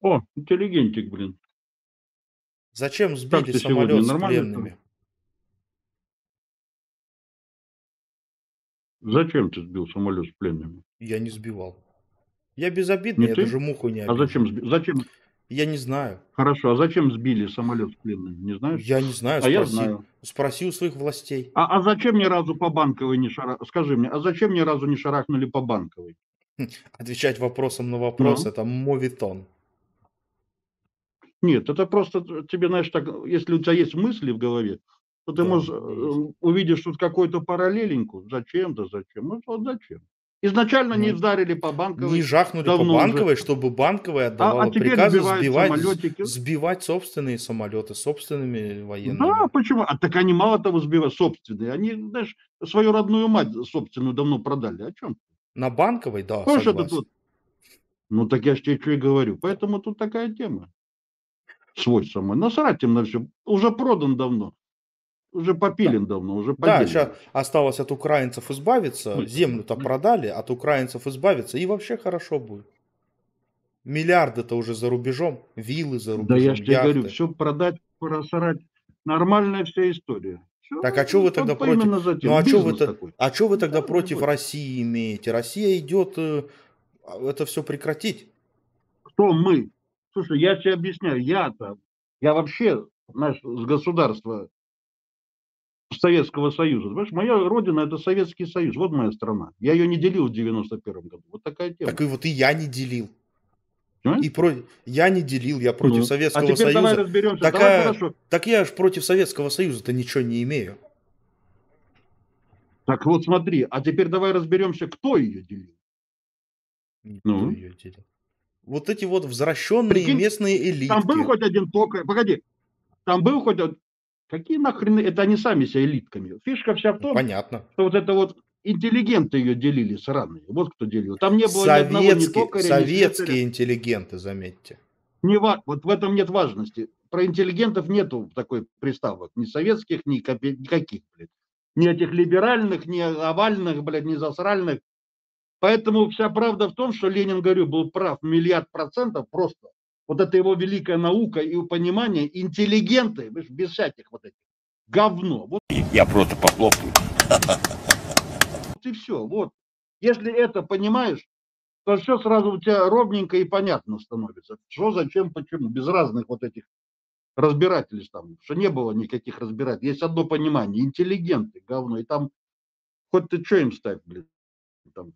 О, интеллигентик, блин. Зачем Как сбили ты сегодня? самолет с Нормально там? пленными? Зачем ты сбил самолет с пленными? Я не сбивал. Я безобидный, Не я ты? даже муху не А обижу. зачем сбил? Зачем? Я не знаю. Хорошо, а зачем сбили самолет с пленными? Не знаешь? Я не знаю, А я знаю. спроси у своих властей. А зачем ни разу по банковой не шарахнули? Скажи мне, а зачем ни разу не шарахнули по банковой? Отвечать вопросом на вопрос — Ну? это мовитон. Нет, это просто тебе, знаешь, так, если у тебя есть мысли в голове, то ты Да, можешь у меня есть. увидишь тут какую-то параллеленьку. Зачем, да зачем? Ну, вот зачем. Изначально не Ну, ударили по не банковой жахнули по давно уже. банковой, чтобы банковая А отдавала теперь приказы сбивают самолетики. сбивать собственные самолеты собственными Да, военными. почему? А так они мало того сбивают собственные. Они, знаешь, свою родную мать собственную давно продали. О чем? На банковой, да, Помнишь это согласен. тут? Ну так я же тебе что и говорю. Поэтому тут такая тема. Свой самой. Насрать им на все. Уже продан давно. Уже Да. попилен давно. Уже Да, поделен. сейчас осталось от украинцев избавиться, Ой, землю-то м. продали, от украинцев избавиться, и вообще хорошо будет. Миллиарды-то уже за рубежом, виллы за Да я рубежом, же тебе говорю, яхты. все продать, просрать. Нормальная вся история. Все, Так а что вы тогда вот против? именно Ну затем. а что вы Бизнес то, такой. а что вы тогда Да, против любой. России имеете? Россия идет это все прекратить. Кто мы? Слушай, я тебе объясняю. Я вообще, знаешь, с государства Советского Союза. Понимаешь, моя родина — это Советский Союз. Вот моя страна. Я ее не делил в 91 году. Вот такая тема. Так и вот и я не делил. Понимаешь? Я не делил, я против Ну. А Советского теперь давай Союза. разберемся. Так, Давай хорошо. так я ж против Советского Союза-то ничего не имею. Так вот смотри. А теперь давай разберемся, кто ее делил. Никто Ну, ее делил. Вот эти вот возвращенные прикинь, местные там был элитки. хоть один токарь. Погоди. Там был хоть один... Какие нахрен... Это они сами себя элитками. Фишка вся в Ну, том, понятно. что вот это вот интеллигенты ее делили сраные. Вот кто делил. Там не было ни одного ни токаря, ни слесаря. Советские интеллигенты, заметьте. Вот в этом нет важности. Про интеллигентов нету такой приставок. Ни советских, ни никаких, блядь. Ни этих либеральных, ни овальных, блядь, ни засральных. Поэтому вся правда в том, что Ленин, говорю, был прав 1 миллиард процентов просто. Вот это его великая наука и понимание. Интеллигенты, вы ж без всяких вот этих. Говно. Вот Я просто похлопаю. и все. Вот. Если это понимаешь, то все сразу у тебя ровненько и понятно становится. Что, зачем, почему. Без разных вот этих разбирательств там. Что не было никаких разбирательств. Есть одно понимание. Интеллигенты, говно. И там хоть ты что им ставь, блин. Там,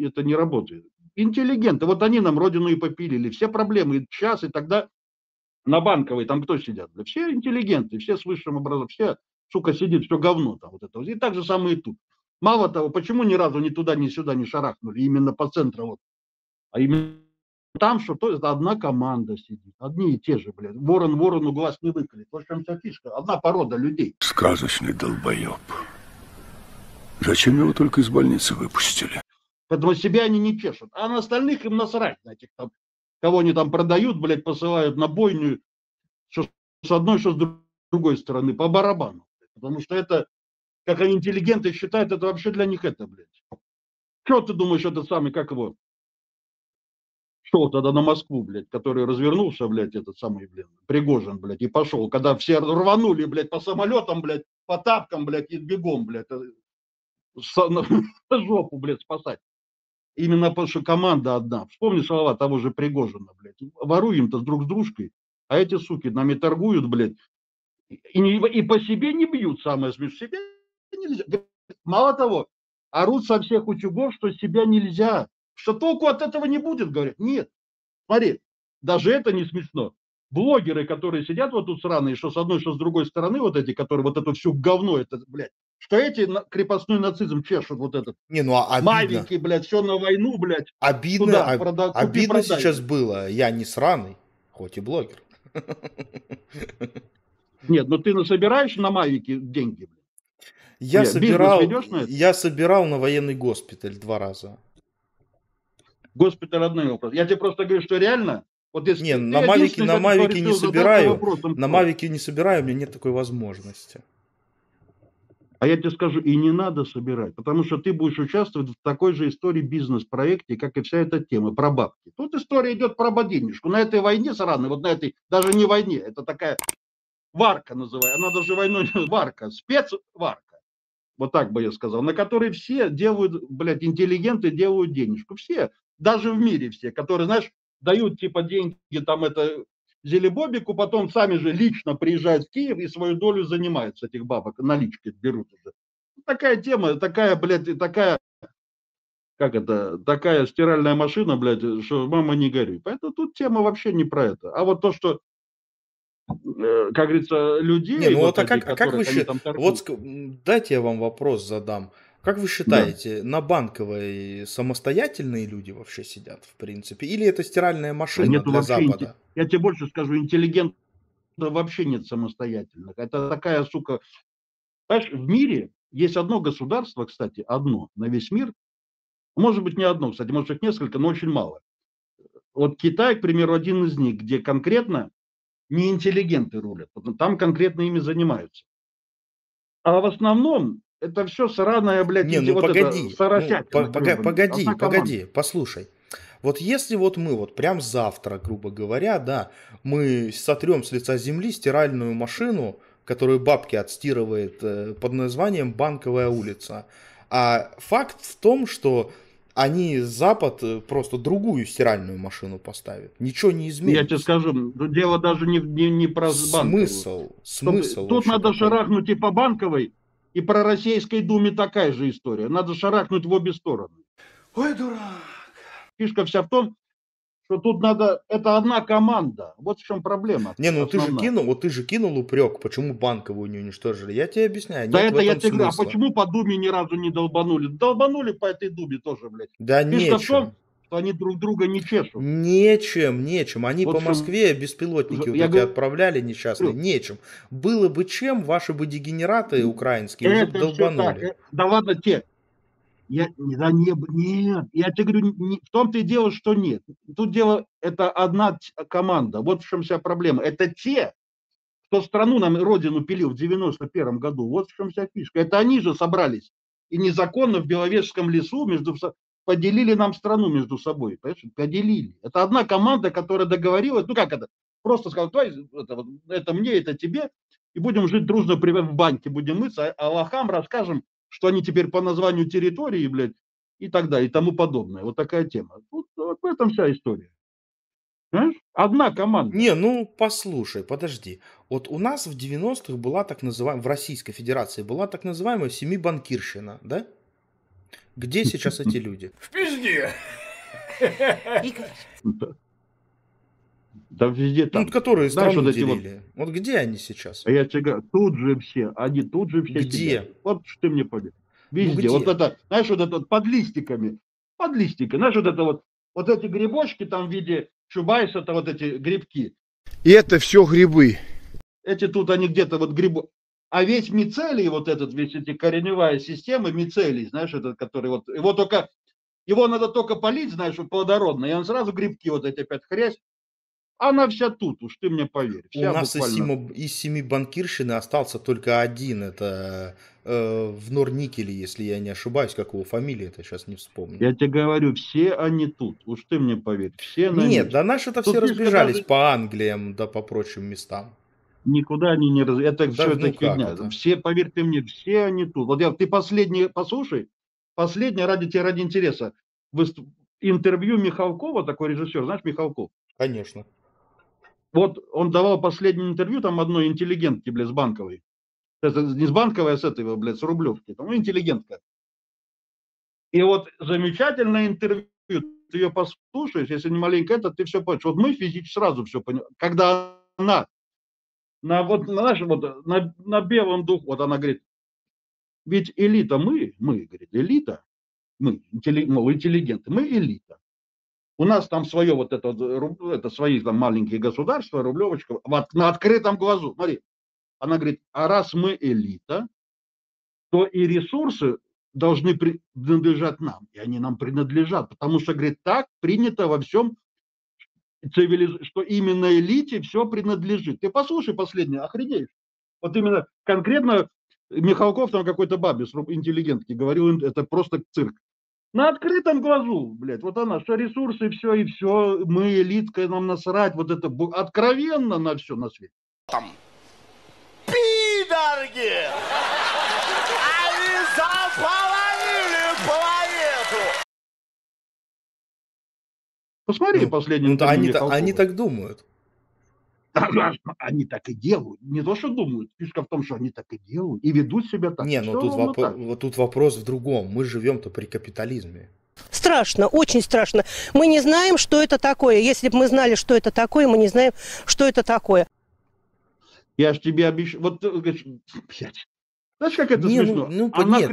это не работает. Интеллигенты. Вот они нам родину и попилили. Все проблемы. И сейчас, и тогда на банковой там кто сидят? Да все интеллигенты, все с высшим образованием. Все, сука, сидит, все говно там. Вот это. И так же самое и тут. Мало того, почему ни разу ни туда, ни сюда не шарахнули? Именно по центру. Вот. А именно там, что то это одна команда сидит. Одни и те же, блядь. Ворон ворону глаз не выколет. Вот в чем вся фишка. Одна порода людей. Сказочный долбоеб. Зачем его только из больницы выпустили? Поэтому себя они не чешут. А на остальных им насрать, на этих там, кого они там продают, блядь, посылают на бойню, что с одной, что с другой стороны, по барабану. Потому что это, как они интеллигенты считают, это вообще для них это, блядь. Что ты думаешь, этот самый, как его, шел тогда на Москву, блядь, который развернулся, блядь, этот самый, блядь, Пригожин, блядь, и пошел, когда все рванули, блядь, по самолетам, блядь, по тапкам, блядь, и бегом, блядь, жопу, блядь, спасать. Именно потому, что команда одна. Вспомни слова того же Пригожина, блядь. Воруем-то друг с дружкой, а эти суки нами торгуют, блядь. И по себе не бьют, самое смешное. Себя нельзя. Мало того, орут со всех утюгов, что себя нельзя. Что толку от этого не будет, говорят. Нет. Смотри, даже это не смешно. Блогеры, которые сидят вот тут сраные, что с одной, что с другой стороны, вот эти, которые вот это все говно, это, блядь, что эти крепостной нацизм чешут вот этот. Не, ну а обидно. Маленький, блядь, все на войну, блядь, Обидно, туда, обидно купи-продай. сейчас было. Я не сраный, хоть и блогер. Нет, ну ты собираешь на Мавике деньги, блядь? Я Нет, бизнес собирал, ведешь на это? я собирал на военный госпиталь 2 раза. Госпиталь родной вопрос. Я тебе просто говорю, что реально, вот если Не, ты единственный, кто решил задаться вопросом, на кто. Мавике не собираю, у меня нет такой возможности. А А я тебе скажу, и не надо собирать, потому что ты будешь участвовать в такой же истории бизнес-проекте, как и вся эта тема про бабки. Тут история идет про боденежку. На этой войне сраной, вот на этой, даже не войне, это такая варка называется, она даже войной варка, спецварка, вот так бы я сказал, на которой все делают, блядь, интеллигенты делают денежку, все, даже в мире все, которые, знаешь, дают типа деньги там это... Зелебобику, потом сами же лично приезжают в Киев и свою долю занимаются этих бабок, налички берут уже. Такая тема, такая, блядь, такая, как это, такая стиральная машина, блядь, что мама не горюй. Поэтому тут тема вообще не про это. А вот то, что, как говорится, людей... Не, ну вот, а этих, как вы считаете, вот дайте я вам вопрос задам. Как вы считаете, да, на Банковой самостоятельные люди вообще сидят, в принципе? Или это стиральная машина для Запада? Я тебе больше скажу, интеллигентов вообще нет самостоятельных. Это такая, сука... Понимаешь, в мире есть одно государство, кстати, одно на весь мир. Может быть, не одно, кстати, может, их несколько, но очень мало. Вот Китай, к примеру, один из них, где конкретно не интеллигенты рулят. Там конкретно ими занимаются. А в основном... Это все сраное, блядь, не, ну, вот погоди, это соросятина. Ну, погоди, послушай. Вот если вот мы вот прям завтра, грубо говоря, да, мы сотрем с лица земли стиральную машину, которую бабки отстирывает под названием «Банковая улица». А факт в том, что они Запад просто другую стиральную машину поставят. Ничего не изменится. Я тебе скажу, дело даже не про Банковую. Смысл. Тут надо шарахнуть и по Банковой. И про Российской Думе такая же история. Надо шарахнуть в обе стороны. Ой, дурак. Фишка вся в том, что тут надо... Это одна команда. Вот в чем проблема. Не, ну ты же кинул упрек, почему Банковую не уничтожили. Я тебе объясняю. Да нет, это я тебе говорю. А почему по Думе ни разу не долбанули? Долбанули по этой Думе тоже, блядь. Да нечем. Фишка в том, что они друг друга не чешут. Нечем. Они вот по Москве беспилотники отправляли несчастные. Нечем. Было бы чем, ваши бы дегенераты украинские уже долбанули. Да ладно тебе. Я тебе говорю, в том-то и дело, что нет. Тут дело, это одна команда. Вот в чем вся проблема. Это те, кто страну нам, родину пилил в 91 году. Вот в чем вся фишка. Это они же собрались. И незаконно в Беловежском лесу поделили нам страну между собой, понимаешь? Поделили. Это одна команда, которая договорилась, ну как это, просто сказала, давай, это мне, это тебе, и будем жить дружно, в банке будем мыться, а лохам расскажем, что они теперь по названию территории, блядь, и так далее, и тому подобное. Вот такая тема. Вот в этом вся история. Понимаешь? Одна команда. Не, ну послушай, подожди. Вот у нас в 90-х была так называемая, в Российской Федерации была так называемая семибанкирщина, да? Где сейчас эти люди? В пизде! Да везде там. Ну, которые страну делили. Вот где они сейчас? А я тебе говорю, тут же все. Они тут же все. Где? Вот что ты мне поверишь. Везде. Вот это, знаешь, вот это под листиками. Под листиками. Знаешь, вот это вот эти грибочки там в виде Чубайса, это вот эти грибки. И это все грибы. Эти тут они где-то вот грибы. А весь мицелий, вот этот, весь эти кореневая система, мицелий, знаешь, этот, который вот, его надо только полить, знаешь, плодородно, и он сразу грибки вот эти опять хрясь, она вся тут, уж ты мне поверь. У нас из семи банкирщины остался только один, это в Норникеле, если я не ошибаюсь, как его фамилия, это сейчас не вспомню. Я тебе говорю, все они тут, уж ты мне поверь, все на месте. Нет, да наши-то все разбежались по Англиям, да по прочим местам. Никуда они не раз... Это да, все ну это фигня. Это? Все, поверь ты мне, все они тут. Вот ты последний, послушай, ради интереса. Интервью Михалкова, такой режиссер, знаешь, Михалков? Конечно. Вот он давал последнее интервью там одной интеллигентке, блядь, с Банковой. Это не с Банковой, а с этой, блядь, с Рублевки. Там интеллигентка. И вот замечательное интервью. Ты ее послушаешь, если не маленько это, ты все понимаешь. Вот мы физически сразу все понимаем. Когда она... На белом духу, вот она говорит, ведь элита мы, говорит, элита, мы, интеллигенты, мы элита. У нас там свое вот это свои там маленькие государства, Рублевочка, на открытом глазу, смотри. Она говорит, а раз мы элита, то и ресурсы должны принадлежать нам, и они нам принадлежат, потому что, говорит, так принято во всем, что именно элите все принадлежит. Ты послушай последнее, охренеешь. Вот именно конкретно Михалков там какой-то бабе с интеллигентки говорил, это просто цирк. На открытом глазу, блядь, вот она, что ресурсы, все и все, мы элитка, нам насрать, вот это откровенно на все на свете. Там. Пидорги! Они заполонили планету! Посмотри последний. Ну, они так думают. Они так и делают. Не то, что думают. Фишка в том, что они так и делают. И ведут себя так. Не, ну тут, тут вопрос в другом. Мы живем-то при капитализме. Страшно, очень страшно. Мы не знаем, что это такое. Если бы мы знали, что это такое, мы не знаем, что это такое. Я ж тебе обещаю. Вот, блядь. Знаешь, как это смешно? Ну, поймите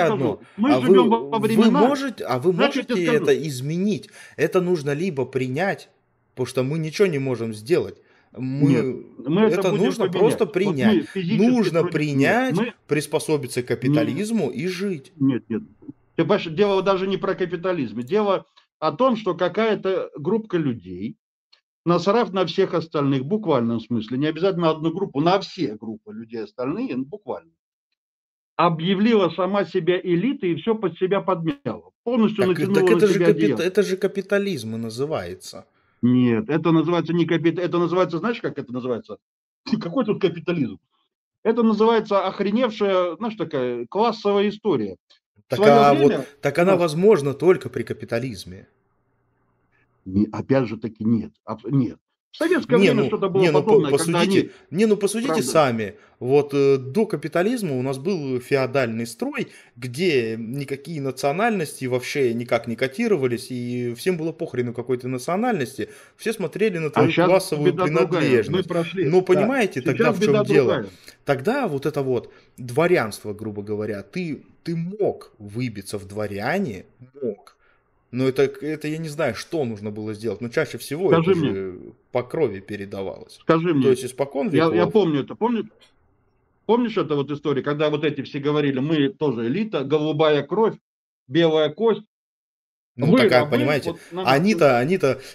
одно. Мы живем во времена. Вы можете это изменить? Это нужно либо принять... Потому что мы ничего не можем сделать. Это нужно поменять. Просто принять. Вот нужно принять, приспособиться к капитализму и жить. Нет. Ты понимаешь, дело даже не про капитализм. Дело о том, что какая-то группа людей, насрав на всех остальных, в буквальном смысле, не обязательно одну группу, на все группы людей остальные, буквально, объявила сама себя элитой и все под себя подмяла. Полностью натянула на себя одеяло. Это же капитализм и называется. Нет, это называется не капитализм, это называется, знаешь, как это называется? Какой тут капитализм? Это называется охреневшая, знаешь, такая классовая история. Так, так она возможна только при капитализме. Опять же таки нет. В советское время что-то было подобное. Посудите сами. Вот до капитализма у нас был феодальный строй, где никакие национальности вообще никак не котировались, и всем было похрену какой-то национальности. Все смотрели на твою классовую принадлежность. Но понимаете, тогда в чем дело? Тогда вот это вот дворянство, грубо говоря, ты мог выбиться в дворяне, но это я не знаю, что нужно было сделать, но чаще всего это по крови передавалось. Скажи мне, то есть испокон веков... я помню это, помнишь это вот история, когда вот эти все говорили, мы тоже элита, голубая кровь, белая кость. Понимаете, вот,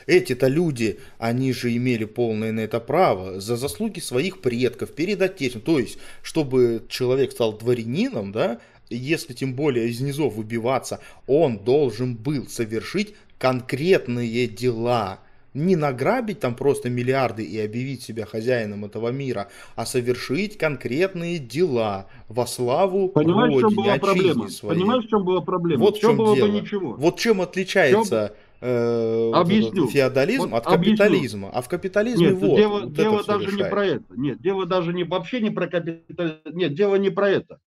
эти-то люди, они же имели полное на это право за заслуги своих предков перед отечеством. То есть, чтобы человек стал дворянином, да, если тем более из низов выбиваться, он должен был совершить конкретные дела. Не награбить там просто миллиарды и объявить себя хозяином этого мира, а совершить конкретные дела во славу родине, отчизне своей. Понимаешь, в чем была проблема? Вот в чем было ничего. Вот чем отличается феодализм от капитализма. А в капитализме дело даже не про это. Нет, дело даже вообще не про капитализм. Нет, дело не про это.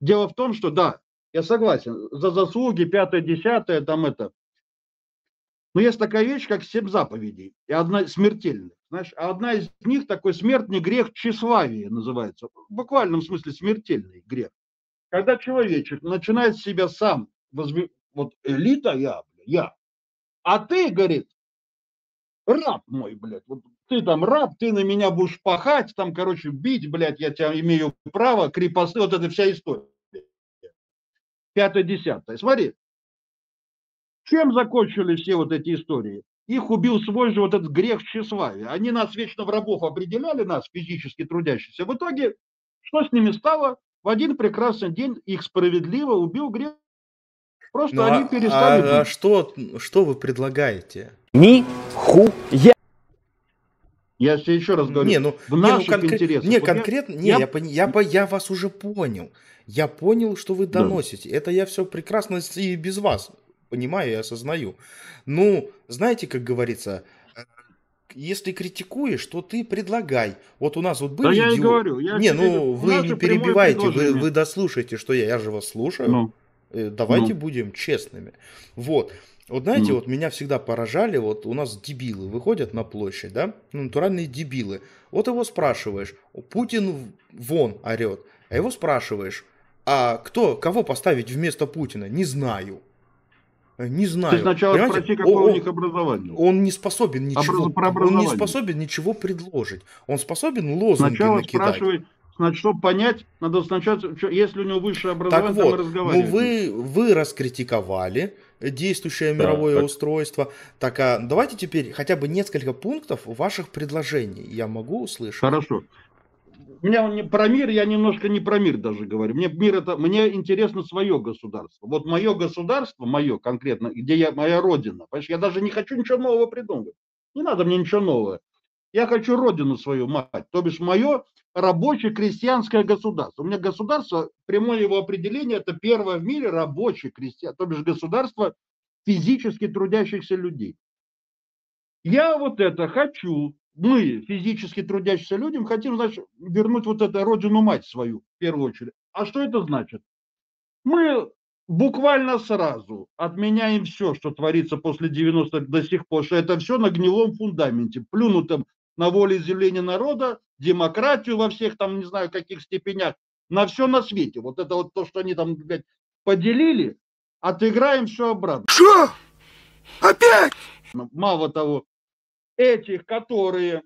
Дело в том, что да, я согласен, за заслуги 5-10, там это. Но есть такая вещь, как 7 заповедей, и одна смертельная. Знаешь, а одна из них такой смертный грех тщеславия называется. В буквальном смысле смертельный грех. Когда человечек начинает себя сам, вот элита я, а ты, говорит, раб мой, блядь, вот ты там раб, ты на меня будешь пахать, там, короче, бить, блядь, я тебя имею право, крепосты, вот эта вся история. 5-10. Смотри. Чем закончили все вот эти истории? Их убил свой же вот этот грех тщеславия. Они нас вечно в рабов определяли, нас, физически трудящихся. В итоге, что с ними стало? В один прекрасный день их справедливо убил грех. Просто они перестали... что вы предлагаете? Нихуя! Я тебе еще раз говорю, в наших интересах. Я вас уже понял. Я понял, что вы доносите. Да. Это я все прекрасно и без вас понимаю и осознаю. Ну, знаете, как говорится, если критикуешь, то ты предлагай. Вот у нас вот были... Да я и говорю. Вы не перебивайте, вы дослушайте, что я же вас слушаю. Давайте будем честными. Вот знаете, вот меня всегда поражали, вот у нас дебилы выходят на площадь, да, натуральные дебилы. Вот его спрашиваешь, Путин вон орет, а его спрашиваешь, а кого поставить вместо Путина? Не знаю. Не знаю. Ты сначала спроси, какое у них образование. Он не способен ничего. Он не способен ничего предложить. Он способен лозунги накидать. Чтобы понять, надо сначала, если у него высшее образование, так вот, разговаривать. Вы раскритиковали действующее мировое устройство. Так, а давайте теперь хотя бы несколько пунктов ваших предложений я могу услышать. Хорошо. У меня он не про мир, я немножко не про мир даже говорю. Мне мир это, мне интересно свое государство. Вот мое государство, мое конкретно, где я, моя родина. Понимаешь, я даже не хочу ничего нового придумывать. Не надо мне ничего нового. Я хочу родину свою, мать, то бишь мое рабочее крестьянское государство. У меня государство, прямое его определение, это первое в мире рабочее крестьянство, то бишь государство физически трудящихся людей. Я вот это хочу, мы, физически трудящиеся людям, хотим, значит, вернуть вот эту родину-мать свою, в первую очередь. А что это значит? Мы буквально сразу отменяем все, что творится после 90-х до сих пор, что это все на гнилом фундаменте, плюнутом на волеизъявление народа, демократию во всех там, не знаю, каких степенях, на все на свете. Вот это вот то, что они там, блядь, поделили, отыграем все обратно. Что? Опять? Мало того, этих, которые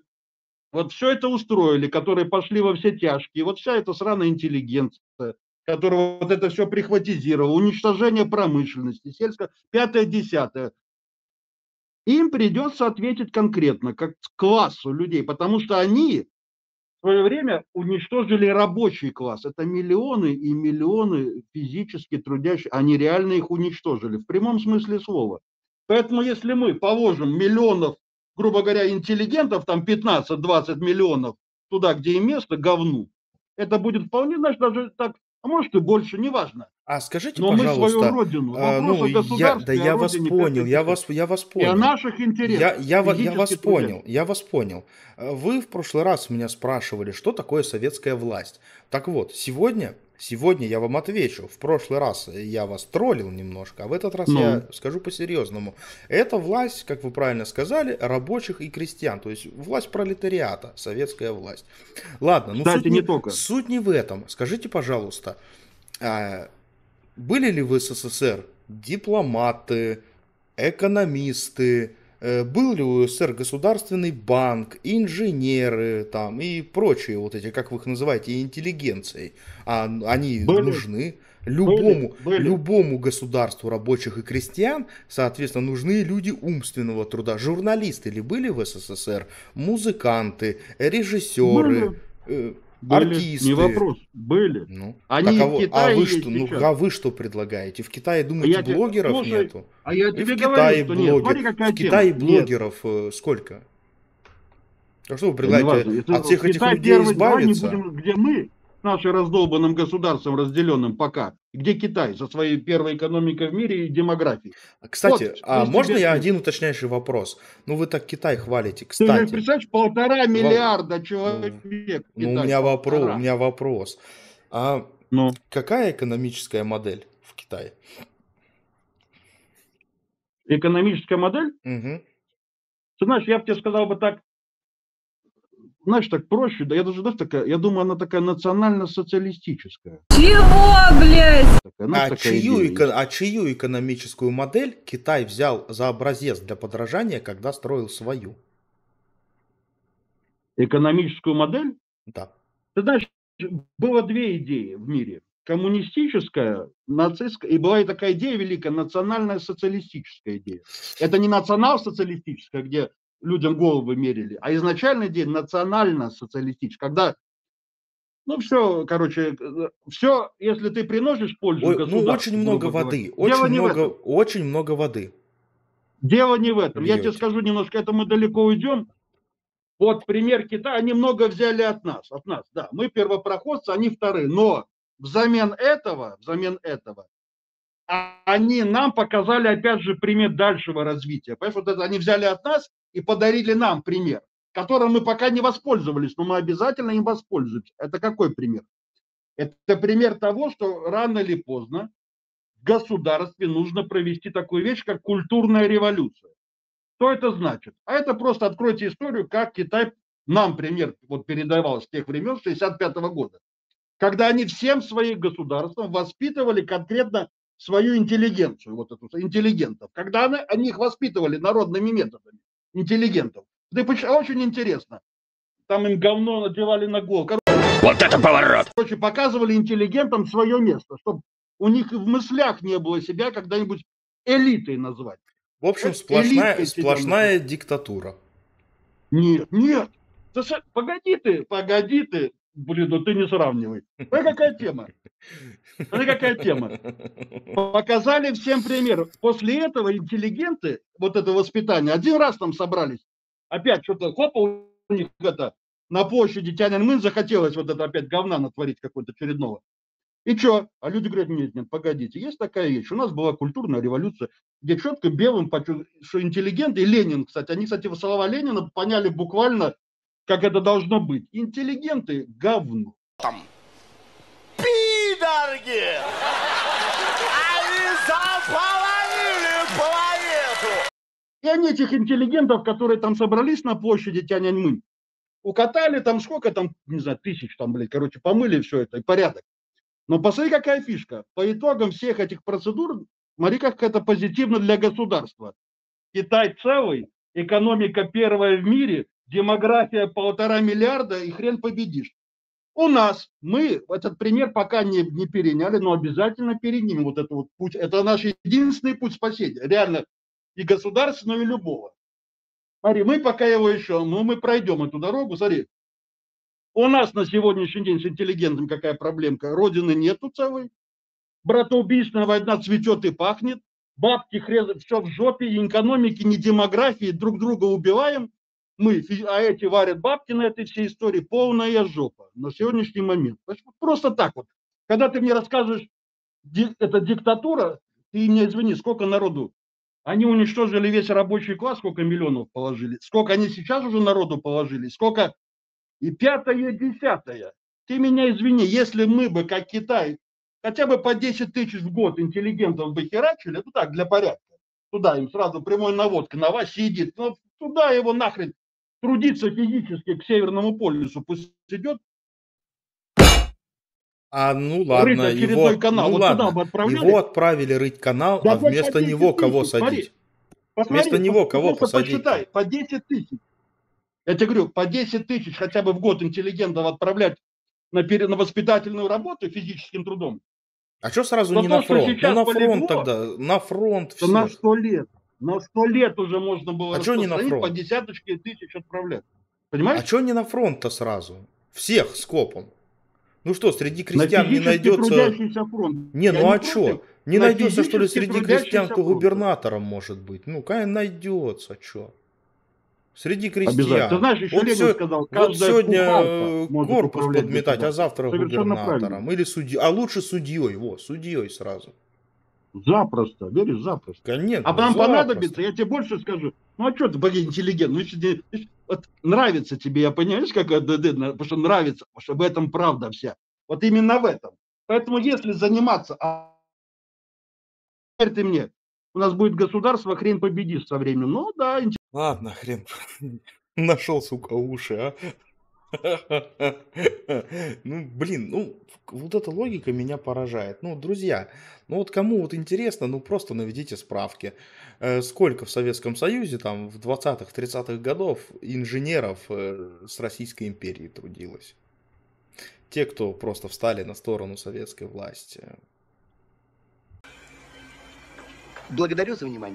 вот все это устроили, которые пошли во все тяжкие, вот вся эта сраная интеллигенция, которая вот это все прихватизировала, уничтожение промышленности, сельское, 5-е, 10-е. Им придется ответить конкретно, как классу людей, потому что они в свое время уничтожили рабочий класс. Это миллионы и миллионы физически трудящих, они реально их уничтожили, в прямом смысле слова. Поэтому если мы положим миллионов, грубо говоря, интеллигентов, там 15-20 миллионов туда, где им место, говну, это будет вполне, значит, даже так, а может и больше, неважно. А скажите, но пожалуйста, мы свою родину, я вас понял. И о наших интересах. Я вас понял. Вы в прошлый раз меня спрашивали, что такое советская власть. Так вот, сегодня я вам отвечу. В прошлый раз я вас троллил немножко, а в этот раз я скажу по-серьезному. Это власть, как вы правильно сказали, рабочих и крестьян. То есть власть пролетариата, советская власть. Ладно, но кстати, суть не в этом. Скажите, пожалуйста, были ли в СССР дипломаты, экономисты, был ли у СССР государственный банк, инженеры там, и прочие вот эти, как вы их называете, интеллигенцией? Они нужны любому государству рабочих и крестьян, соответственно, нужны люди умственного труда. Журналисты ли были в СССР? Музыканты, режиссеры? Артисты. Не вопрос, были. Ну, они в Китае а вы что предлагаете? В Китае, думаете, блогеров нету? А я тебе говорю, что нет. Смотри, какая тема. В Китае блогеров сколько? А что вы предлагаете? От всех этих людей избавиться? Где мы с нашим раздолбанным государством, разделенным пока, где Китай со своей первой экономикой в мире и демографией. Кстати, вот, а можно я один уточняющий вопрос? Ну вы так Китай хвалите, кстати. Ты же представляешь, 1,5 миллиарда человек. Ну, у меня вопрос. А какая экономическая модель в Китае? Экономическая модель? Угу. Ты знаешь, я бы тебе сказал бы так, знаешь, так проще, да, я даже, знаешь, такая, я думаю, она такая национально-социалистическая. Чего, блядь? Чью экономическую модель Китай взял за образец для подражания, когда строил свою? Экономическую модель? Да. Ты знаешь, было две идеи в мире. Коммунистическая, нацистская, и была и такая идея великая, национальная социалистическая идея. Это не национал-социалистическая, где людям головы мерили, а изначальный день национально-социалистический, когда, ну все, короче, все, если ты приносишь пользу государству. Ну очень много воды, очень много воды. Дело не в этом, я тебе скажу немножко, это мы далеко уйдем. Вот пример Китая, они много взяли от нас, да, мы первопроходцы, они вторые, но взамен этого, они нам показали, опять же, пример дальшего развития. Понимаешь, вот это они взяли от нас и подарили нам пример, которым мы пока не воспользовались, но мы обязательно им воспользуемся. Это какой пример? Это пример того, что рано или поздно в государстве нужно провести такую вещь, как культурная революция. Что это значит? А это просто откройте историю, как Китай нам пример вот передавал с тех времен, 65-го года, когда они всем своим государством воспитывали конкретно свою интеллигенцию, вот эту интеллигентов, когда они их воспитывали народными методами, интеллигентов. Да очень интересно, там им говно надевали на голову. Вот это поворот! Короче, показывали интеллигентам свое место, чтобы у них в мыслях не было себя когда-нибудь элитой назвать. В общем, сплошная диктатура. Нет, погоди ты, Блин, ну ты не сравнивай. Смотри, какая тема. Смотри, какая тема. Показали всем пример. После этого интеллигенты, вот это воспитание, один раз там собрались. Опять что-то, хопа, у них это, на площади Тяньаньмэнь захотелось вот это опять говна натворить какой-то очередного. И что? А люди говорят, нет, нет, погодите, есть такая вещь. У нас была культурная революция, где четко белым, что интеллигенты, и Ленин, кстати, они, кстати, слова Ленина поняли буквально, как это должно быть. Интеллигенты – говно. Там. Пидорги! Они заполонили планету! И они этих интеллигентов, которые там собрались на площади Тяньаньмэнь, укатали там сколько там, не знаю, тысяч там, блядь, короче, помыли все это, и порядок. Но посмотри, какая фишка. По итогам всех этих процедур, смотри, как это позитивно для государства. Китай целый, экономика первая в мире, демография 1,5 миллиарда, и хрен победишь. У нас, мы этот пример пока не переняли, но обязательно перенимем вот этот вот путь. Это наш единственный путь спасения, реально, и государственного, и любого. Смотри, мы пока его еще, но мы пройдем эту дорогу, смотри. У нас на сегодняшний день с интеллигентом какая проблемка? Родины нету целой. Братоубийственная война цветет и пахнет. Бабки хрен, все в жопе, и экономики, ни демографии, друг друга убиваем. Мы, а эти варят бабки на этой всей истории. Полная жопа на сегодняшний момент. Просто так вот. Когда ты мне рассказываешь, это диктатура, ты мне извини, сколько народу. Они уничтожили весь рабочий класс, сколько миллионов положили. Сколько они сейчас уже народу положили, сколько... И пятое, десятое. Ты меня извини, если мы бы, как Китай, хотя бы по 10 тысяч в год интеллигентов бы херачили, ну так, для порядка. Туда им сразу прямой наводка, на вас сидит. Ну, туда его нахрен трудиться физически к Северному полюсу. Пусть идет. А, ну ладно, его, канал. Ну, вот ладно. Его отправили рыть канал, да, а вместо него кого садить? Вместо него кого посадить? Посчитай, по 10 тысяч. Я тебе говорю, по 10 тысяч хотя бы в год интеллигентов отправлять на воспитательную работу физическим трудом. А что сразу не на фронт? Ну, на фронт тогда, на фронт все. На 100 лет. На 100 лет уже можно было распространить, по десяточке тысяч отправлять. Понимаешь? А что не на фронт-то сразу? Всех скопом. Ну что, среди крестьян не найдется... Не, ну а что? Не найдется, что ли, среди крестьян, кто губернатором может быть? Ну, конечно, найдется, что? Среди крестьян. Ты знаешь, еще Ленин сказал, вот сегодня корпус подметать, а завтра губернатором. Или судьей. А лучше судьей. Во, судьей сразу. Запросто. Веришь, запросто. Конечно, а нам запросто понадобится, я тебе больше скажу. Ну, а что ты, блин, интеллигент? Ну, если, вот, нравится тебе, я понимаю, как это, потому что нравится, потому что в этом правда вся. Вот именно в этом. Поэтому, если заниматься... Поверь ты мне, у нас будет государство, хрен победишь со временем. Ну, да, интересно. Ладно, хрен, нашел, сука, уши, а. Ну, блин, ну, вот эта логика меня поражает. Ну, друзья, ну вот кому вот интересно, ну просто наведите справки. Сколько в Советском Союзе, там, в 20-х, 30-х годов инженеров с Российской империи трудилось? Те, кто просто встали на сторону советской власти. Благодарю за внимание.